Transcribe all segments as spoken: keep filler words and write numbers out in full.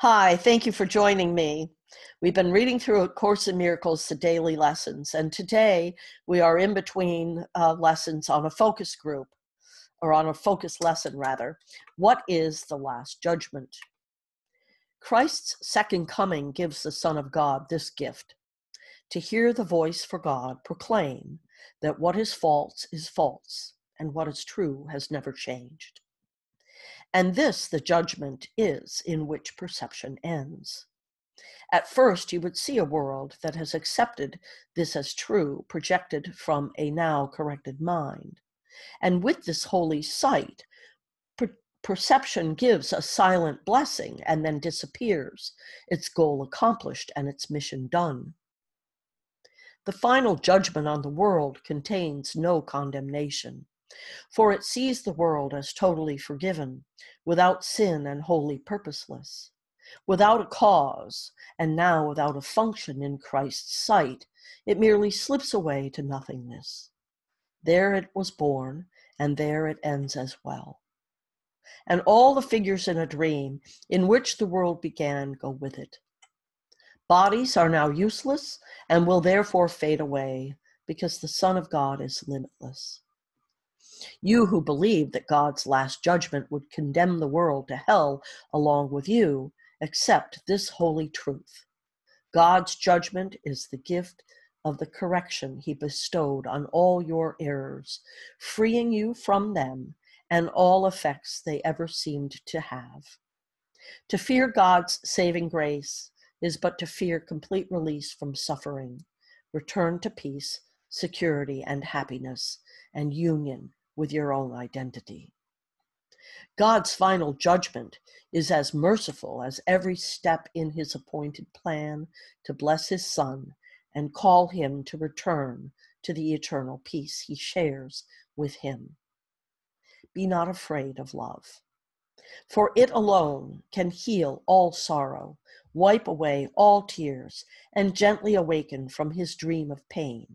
Hi, thank you for joining me. We've been reading through A Course in Miracles, the daily lessons, and today we are in between uh, lessons on a focus group, or on a focus lesson rather. What is the Last Judgment? Christ's second coming gives the Son of God this gift, to hear the voice for God proclaim that what is false is false, and what is true has never changed. And this the judgment is in which perception ends. At first, you would see a world that has accepted this as true, projected from a now corrected mind. And with this holy sight, per perception gives a silent blessing and then disappears, its goal accomplished and its mission done. The final judgment on the world contains no condemnation, for it sees the world as totally forgiven, without sin and wholly purposeless, without a cause, and now without a function in Christ's sight. It merely slips away to nothingness. There it was born, and there it ends as well. And all the figures in a dream in which the world began go with it. Bodies are now useless and will therefore fade away, because the Son of God is limitless. You who believe that God's last judgment would condemn the world to hell along with you, accept this holy truth. God's judgment is the gift of the correction he bestowed on all your errors, freeing you from them and all effects they ever seemed to have. To fear God's saving grace is but to fear complete release from suffering, return to peace, security, and happiness, and union with your own identity. God's final judgment is as merciful as every step in his appointed plan to bless his Son and call him to return to the eternal peace he shares with him. Be not afraid of love, for it alone can heal all sorrow, wipe away all tears, and gently awaken from his dream of pain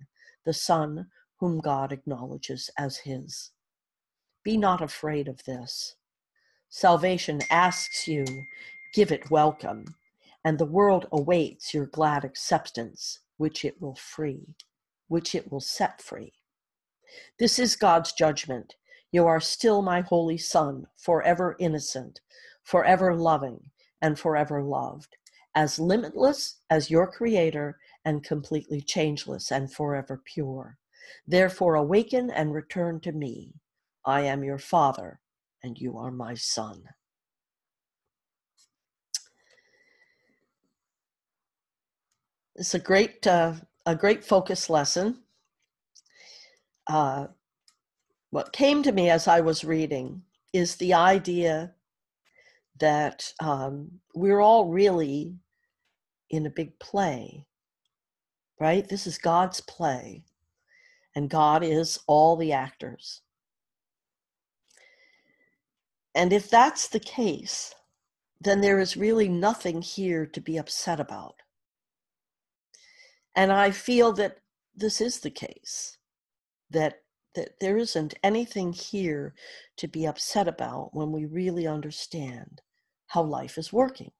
the Son whom God acknowledges as his. Be not afraid of this. Salvation asks you, give it welcome, and the world awaits your glad acceptance, which it will free, which it will set free. This is God's judgment. You are still my holy Son, forever innocent, forever loving, and forever loved, as limitless as your Creator and completely changeless and forever pure. Therefore awaken and return to me. I am your Father, and you are my Son. It's a great, uh, a great focus lesson. Uh, what came to me as I was reading is the idea that um, we're all really in a big play, right? This is God's play, and God is all the actors. And if that's the case, then there is really nothing here to be upset about. And I feel that this is the case, that, that there isn't anything here to be upset about when we really understand how life is working.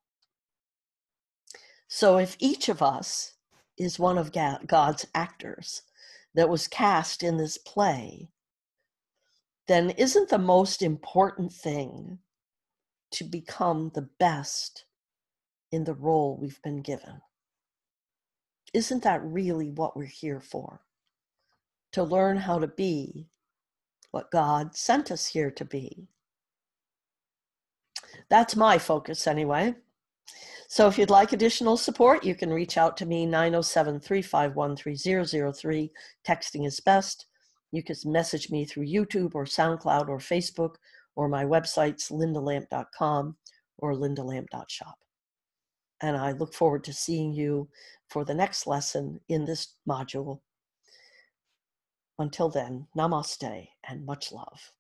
So if each of us is one of God's actors that was cast in this play, then isn't the most important thing to become the best in the role we've been given? Isn't that really what we're here for? To learn how to be what God sent us here to be. That's my focus anyway. So if you'd like additional support, you can reach out to me, nine oh seven, three five one, three oh oh three. Texting is best. You can message me through YouTube or SoundCloud or Facebook, or my websites, lynda lamp dot com or lynda lamp dot shop. And I look forward to seeing you for the next lesson in this module. Until then, namaste and much love.